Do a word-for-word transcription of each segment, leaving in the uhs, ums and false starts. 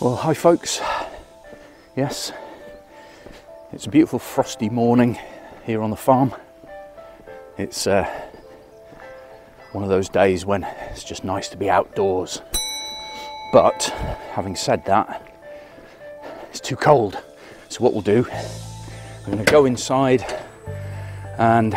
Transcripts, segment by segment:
Well, hi folks. Yes, it's a beautiful frosty morning here on the farm. It's uh, one of those days when it's just nice to be outdoors. But having said that, it's too cold. So what we'll do, we're going to go inside and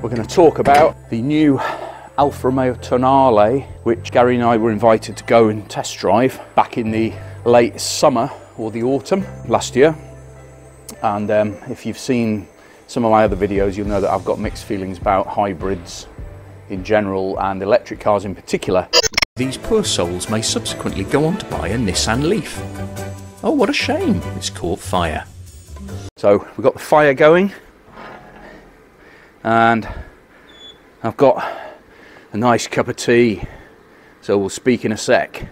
we're going to talk about the new Alfa Romeo Tonale, which Gary and I were invited to go and test drive back in the late summer or the autumn last year. And um, if you've seen some of my other videos, you'll know that I've got mixed feelings about hybrids in general and electric cars in particular. These poor souls may subsequently go on to buy a Nissan Leaf. Oh, what a shame, it's caught fire. So we've got the fire going and I've got a nice cup of tea, so we'll speak in a sec.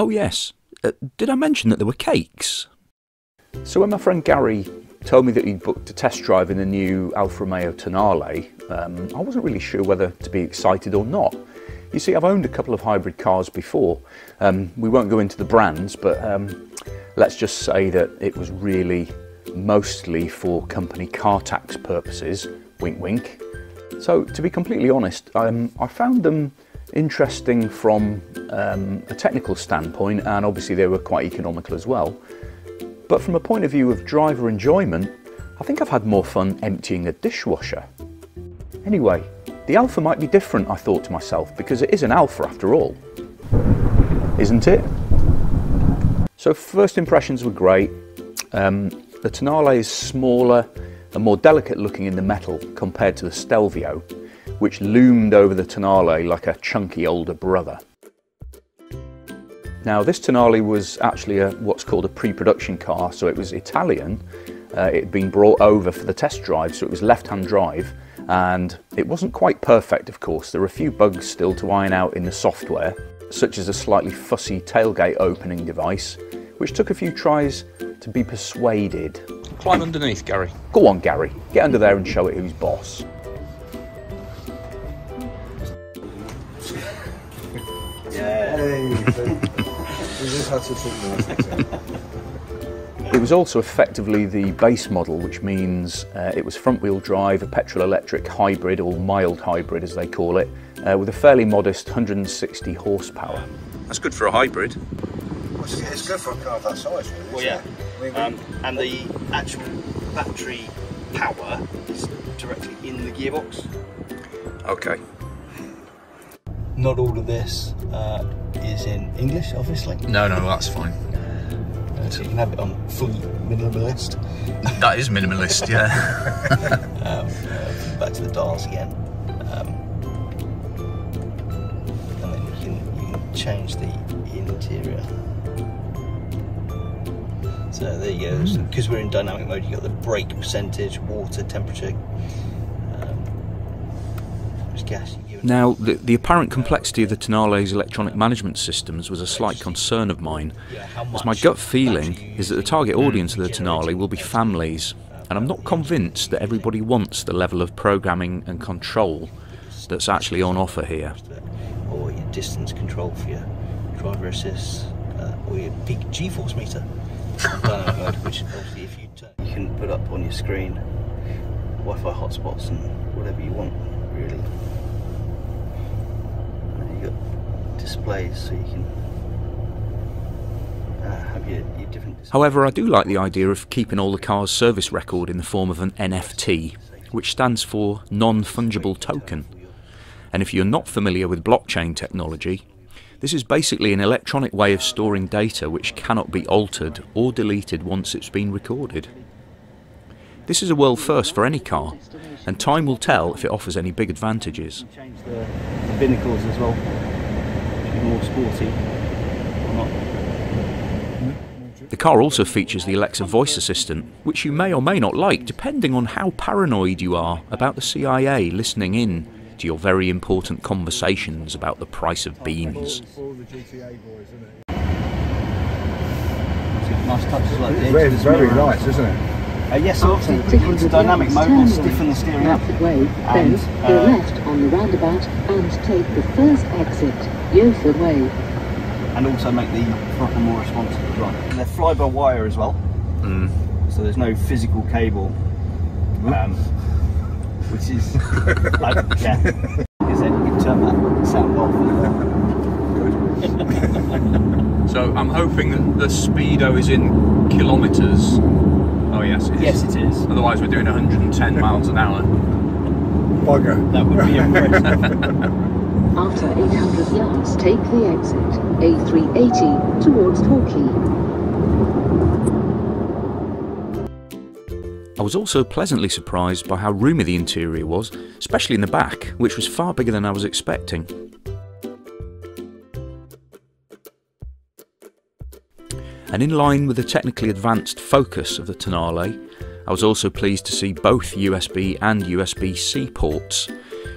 Oh yes, uh, did I mention that there were cakes? So when my friend Gary told me that he'd booked a test drive in the new Alfa Romeo Tonale, um, I wasn't really sure whether to be excited or not. You see, I've owned a couple of hybrid cars before. Um, we won't go into the brands, but um, let's just say that it was really mostly for company car tax purposes, wink wink. So to be completely honest, um, I found them interesting from um, a technical standpoint, and obviously they were quite economical as well. But from a point of view of driver enjoyment, I think I've had more fun emptying the dishwasher. Anyway, the Alfa might be different, I thought to myself, because it is an Alfa after all, isn't it? So first impressions were great. Um, the Tonale is smaller and more delicate looking in the metal compared to the Stelvio, which loomed over the Tonale like a chunky older brother. Now this Tonale was actually a, what's called a pre-production car, so it was Italian. Uh, it had been brought over for the test drive, so it was left-hand drive, and it wasn't quite perfect, of course. There were a few bugs still to iron out in the software, such as a slightly fussy tailgate opening device, which took a few tries to be persuaded. Climb underneath, Gary. Go on, Gary. Get under there and show it who's boss. It was also effectively the base model, which means uh, it was front-wheel drive, a petrol-electric hybrid, or mild hybrid as they call it, uh, with a fairly modest one hundred and sixty horsepower. That's good for a hybrid. Well, it's good for a car of that size, really. Well, yeah. I mean, um, and the actual battery power is directly in the gearbox. Okay. Not all of this uh, is in English, obviously. No, no, that's fine. Uh, so you can have it on fully minimalist. That is minimalist, yeah. um, uh, back to the dials again. Um, and then you can, you can change the interior. So there you go. Mm. Because we're in dynamic mode, you've got the brake percentage, water temperature, gas. Now, the, the apparent complexity of the Tonale's electronic management systems was a slight concern of mine, as my gut feeling is that the target audience of the Tonale will be families, and I'm not convinced that everybody wants the level of programming and control that's actually on offer here. Or your distance control for your driver assist, uh, or your big G-force meter, mode, which obviously if you turn, you can put up on your screen Wi-Fi hotspots and whatever you want, really. Displays so you can have your, your different... However, I do like the idea of keeping all the car's service record in the form of an N F T, which stands for Non-Fungible Token. And if you're not familiar with blockchain technology, this is basically an electronic way of storing data which cannot be altered or deleted once it's been recorded. This is a world first for any car, and time will tell if it offers any big advantages. Change the binnacles as well, to be more sporty or not. The car also features the Alexa voice assistant, which you may or may not like depending on how paranoid you are about the C I A listening in to your very important conversations about the price of beans. Nice touch as well. Very, very nice, isn't it? Uh, yes, so obviously the click into dynamic mode will stiffen the steering up. And uh, go left on the roundabout and take the first exit, Yoford Way. And also make the throttle more responsive as well. And they're fly-by-wire as well, mm. so there's no physical cable, um, which is like, yeah. Because then you can turn that sound off. Good. So I'm hoping that the speedo is in kilometres. Oh yes, it is. Yes, it is. Otherwise, we're doing one hundred and ten miles an hour. Bugger. That would be impressive. After eight hundred yards, take the exit A three eighty towards Torquay. I was also pleasantly surprised by how roomy the interior was, especially in the back, which was far bigger than I was expecting. And in line with the technically advanced focus of the Tonale, I was also pleased to see both U S B and U S B C ports,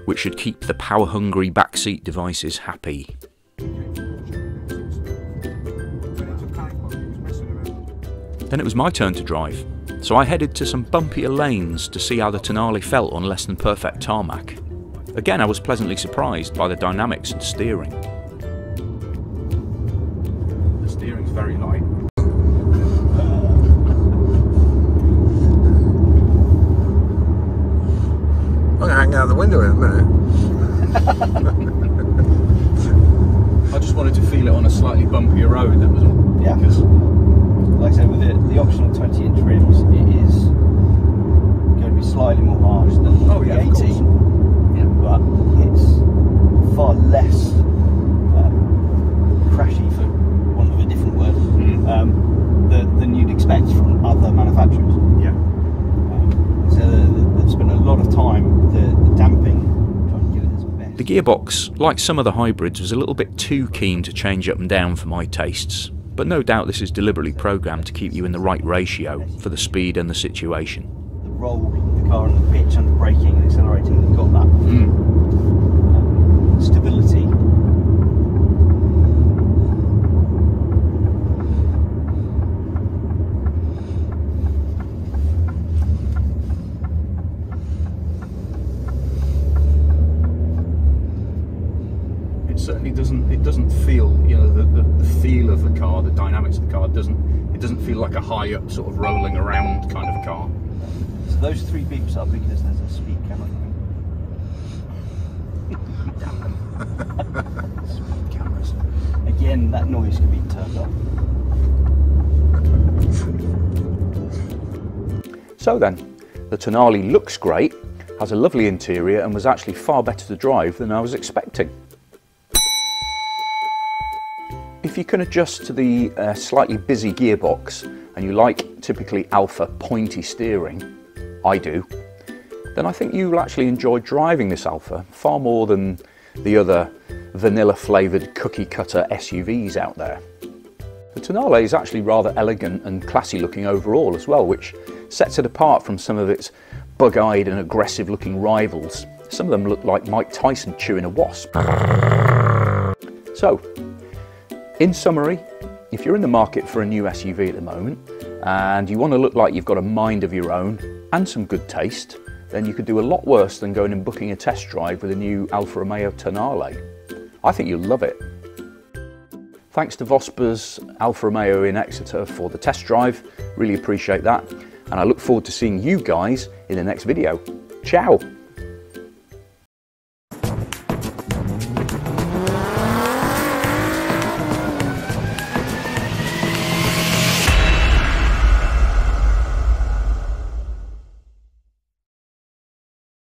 which should keep the power-hungry backseat devices happy. Then it was my turn to drive, so I headed to some bumpier lanes to see how the Tonale felt on less than perfect tarmac. Again, I was pleasantly surprised by the dynamics and steering. The steering's very light. Out the window in a minute. I just wanted to feel it on a slightly bumpier road, that was all. Yeah, because like I said, with the, the optional twenty inch rims, it is going to be slightly more harsh than oh, yeah, the eighteen, yeah, but it's far less um, crashy, for want of a different word, mm. um, than, than you'd expect from other manufacturers. Yeah. Um, so the, they've spent a lot of time. The gearbox, like some of the hybrids, was a little bit too keen to change up and down for my tastes, but no doubt this is deliberately programmed to keep you in the right ratio for the speed and the situation. The roll, the car and the pitch and the braking and accelerating, they've got that mm. stability. Certainly doesn't it doesn't feel, you know, the, the, the feel of the car, the dynamics of the car doesn't it doesn't feel like a high up sort of rolling around kind of car. So those three beeps are because there's a speed camera. Damn. Speed cameras. Again, that noise can be turned off. So then, the Tonale looks great, has a lovely interior and was actually far better to drive than I was expecting. If you can adjust to the uh, slightly busy gearbox and you like typically Alfa pointy steering, I do, then I think you'll actually enjoy driving this Alfa far more than the other vanilla flavoured cookie cutter S U Vs out there. The Tonale is actually rather elegant and classy looking overall as well, which sets it apart from some of its bug-eyed and aggressive looking rivals. Some of them look like Mike Tyson chewing a wasp. So, in summary, if you're in the market for a new S U V at the moment and you want to look like you've got a mind of your own and some good taste, then you could do a lot worse than going and booking a test drive with a new Alfa Romeo Tonale. I think you'll love it. Thanks to Vosper's Alfa Romeo in Exeter for the test drive, really appreciate that, and I look forward to seeing you guys in the next video. Ciao!